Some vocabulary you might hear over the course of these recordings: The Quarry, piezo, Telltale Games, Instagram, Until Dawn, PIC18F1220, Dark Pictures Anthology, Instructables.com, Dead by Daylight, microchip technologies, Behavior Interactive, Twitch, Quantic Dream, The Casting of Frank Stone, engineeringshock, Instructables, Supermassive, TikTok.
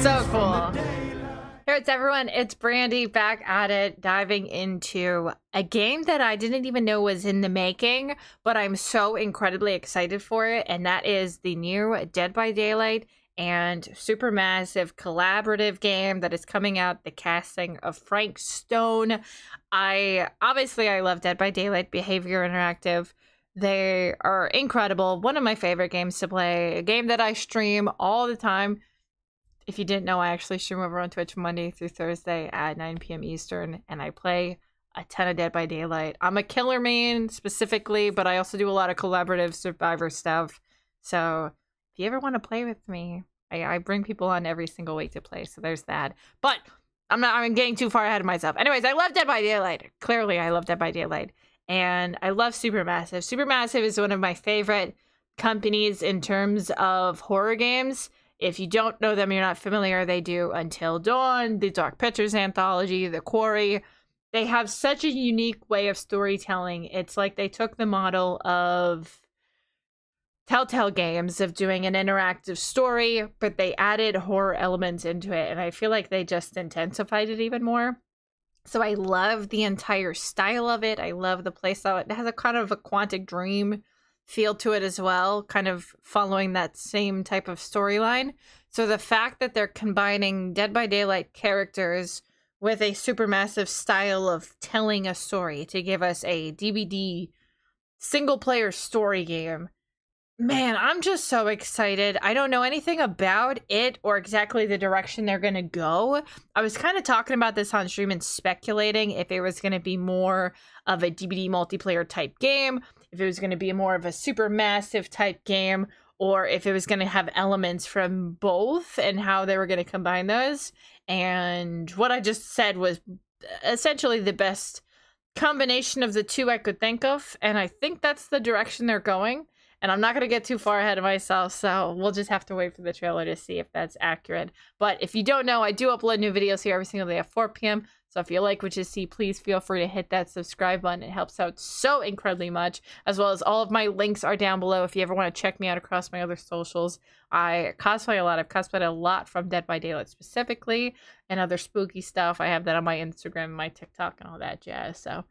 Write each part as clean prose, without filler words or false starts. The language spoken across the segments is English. So cool. Hey, it's everyone. It's Brandy back at it, diving into a game that I didn't even know was in the making, but I'm so incredibly excited for it. And that is the new Dead by Daylight and Supermassive collaborative game that is coming out, The Casting of Frank Stone. I love Dead by Daylight, Behavior Interactive. They are incredible. One of my favorite games to play, a game that I stream all the time. If you didn't know, I actually stream over on Twitch Monday through Thursday at 9 p.m. Eastern, and I play a ton of Dead by Daylight. I'm a killer main specifically, but I also do a lot of collaborative survivor stuff. So if you ever want to play with me, I bring people on every single week to play. So there's that. But I'm getting too far ahead of myself. Anyways, I love Dead by Daylight. Clearly, I love Dead by Daylight. And I love Supermassive. Supermassive is one of my favorite companies in terms of horror games. If you don't know them, you're not familiar, they do Until Dawn, the Dark Pictures Anthology, The Quarry. They have such a unique way of storytelling. It's like they took the model of Telltale Games of doing an interactive story, but they added horror elements into it. And I feel like they just intensified it even more. So I love the entire style of it. I love the playstyle. It has a kind of a Quantic Dream feel to it as well, kind of following that same type of storyline. So the fact that they're combining Dead by Daylight characters with a Supermassive style of telling a story to give us a DBD single player story game. Man, I'm just so excited. I don't know anything about it or exactly the direction they're going to go. I was kind of talking about this on stream and speculating if it was going to be more of a DBD multiplayer type game, if it was going to be more of a Supermassive type game, or if it was going to have elements from both and how they were going to combine those. And what I just said was essentially the best combination of the two I could think of. And I think that's the direction they're going. And I'm not going to get too far ahead of myself, so we'll just have to wait for the trailer to see if that's accurate. But if you don't know, I do upload new videos here every single day at 4 p.m. So if you like what you see, please feel free to hit that subscribe button. It helps out so incredibly much, as well as all of my links are down below if you ever want to check me out across my other socials. I cosplay a lot. I've cosplayed a lot from Dead by Daylight specifically and other spooky stuff. I have that on my Instagram and my TikTok and all that jazz, so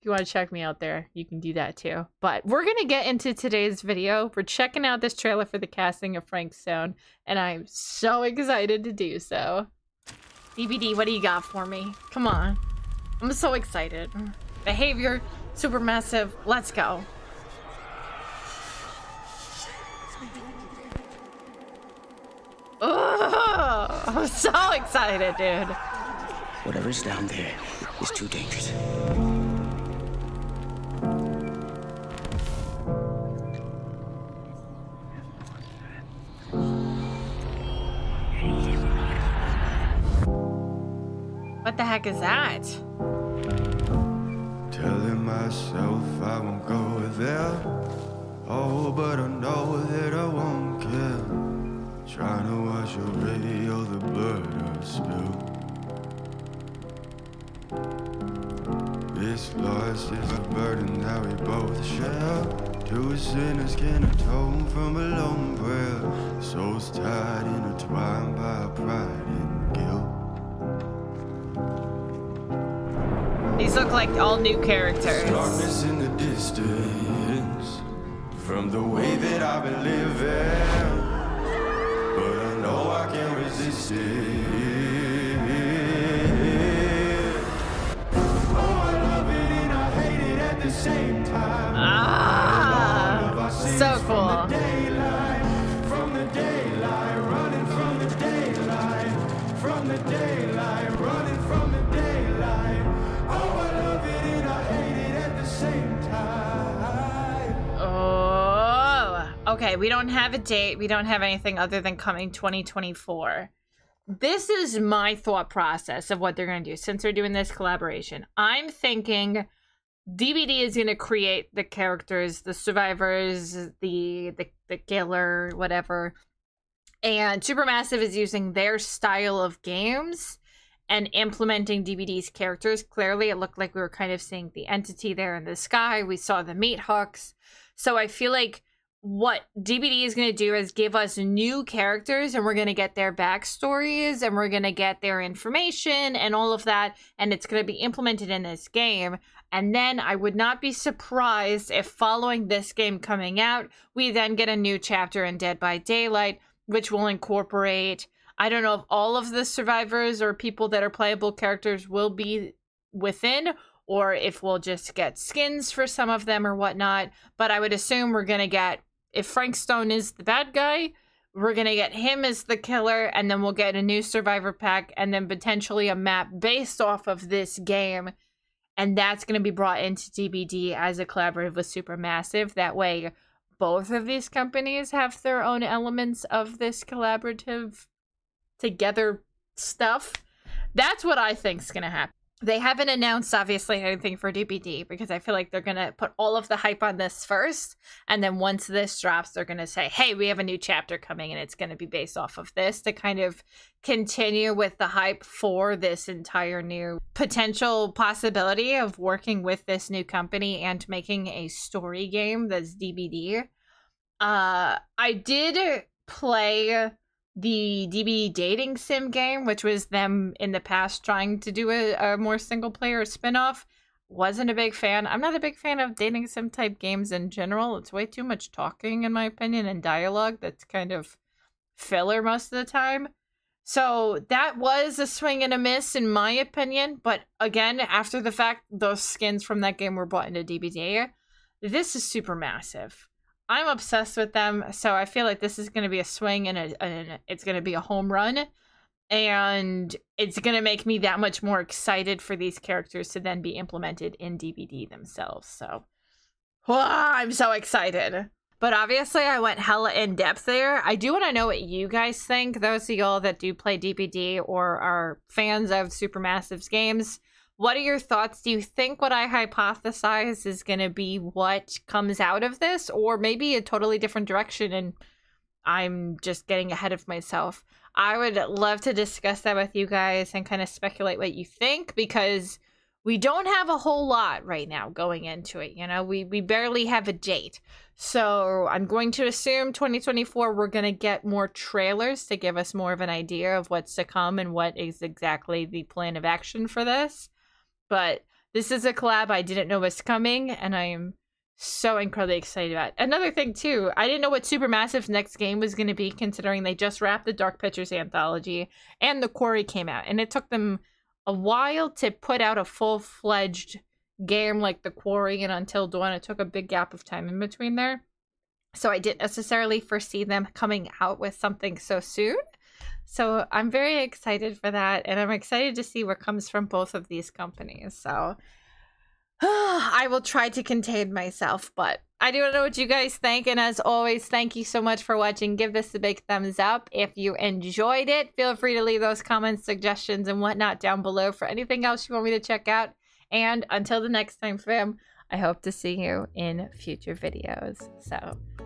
if you want to check me out there, you can do that too. But we're gonna get into today's video. We're checking out this trailer for The Casting of Frank Stone, and I'm so excited to do so. DBD, what do you got for me? Come on, I'm so excited. Behavior, Supermassive, let's go. Oh, I'm so excited, dude. Whatever's down there is too dangerous. What the heck is that? Telling myself I won't go there. Oh, but I know that I won't care. Trying to wash away all the blood I spilled. This loss is a burden that we both share. Two sinners can atone from a lone prayer. Souls tied, intertwined by pride and guilt. These look like all new characters. Darkness in the distance from the way that I've been living, but I know I can't resist it. Oh, I love it and I hate it at the same time. Ah, so cool. Okay, we don't have a date. We don't have anything other than coming 2024. This is my thought process of what they're going to do since they're doing this collaboration. I'm thinking DBD is going to create the characters, the survivors, the killer, whatever. And Supermassive is using their style of games and implementing DBD's characters. Clearly, it looked like we were kind of seeing the entity there in the sky. We saw the meat hooks. So I feel like what DBD is going to do is give us new characters, and we're going to get their backstories, and we're going to get their information and all of that, and it's going to be implemented in this game. And then I would not be surprised if following this game coming out, we then get a new chapter in Dead by Daylight, which will incorporate, I don't know if all of the survivors or people that are playable characters will be within, or if we'll just get skins for some of them or whatnot. But I would assume we're going to get, if Frank Stone is the bad guy, we're going to get him as the killer, and then we'll get a new survivor pack, and then potentially a map based off of this game. And that's going to be brought into DBD as a collaborative with Supermassive. That way, both of these companies have their own elements of this collaborative together stuff. That's what I think is going to happen. They haven't announced, obviously, anything for DBD, because I feel like they're going to put all of the hype on this first, and then once this drops, they're going to say, hey, we have a new chapter coming, and it's going to be based off of this, to kind of continue with the hype for this entire new potential possibility of working with this new company and making a story game that's DBD. I did play the DBD dating sim game, which was them in the past trying to do a more single player spin-off. Wasn't a big fan. I'm not a big fan of dating sim type games in general. It's way too much talking, in my opinion, and dialogue that's kind of filler most of the time. So that was a swing and a miss, in my opinion. But again, after the fact, those skins from that game were brought into DBD. This is Supermassive. I'm obsessed with them, so I feel like this is going to be a swing, and it's going to be a home run, and it's going to make me that much more excited for these characters to then be implemented in DBD themselves. So I'm so excited. But obviously I went hella in depth there. I do want to know what you guys think, those of y'all that do play DBD or are fans of Supermassive's games. What are your thoughts? Do you think what I hypothesize is going to be what comes out of this? Or maybe a totally different direction, and I'm just getting ahead of myself. I would love to discuss that with you guys and kind of speculate what you think, because we don't have a whole lot right now going into it. You know, we barely have a date. So I'm going to assume 2024, we're going to get more trailers to give us more of an idea of what's to come and what is exactly the plan of action for this. But this is a collab I didn't know was coming, and I am so incredibly excited about it. Another thing, too, I didn't know what Supermassive's next game was going to be, considering they just wrapped the Dark Pictures Anthology, and The Quarry came out. And it took them a while to put out a full-fledged game like The Quarry and Until Dawn. It took a big gap of time in between there. So I didn't necessarily foresee them coming out with something so soon. So I'm very excited for that, and I'm excited to see what comes from both of these companies. So I will try to contain myself, but I do know what you guys think. And as always, thank you so much for watching. Give this a big thumbs up if you enjoyed it. Feel free to leave those comments, suggestions, and whatnot down below for anything else you want me to check out. And until the next time, fam, I hope to see you in future videos. So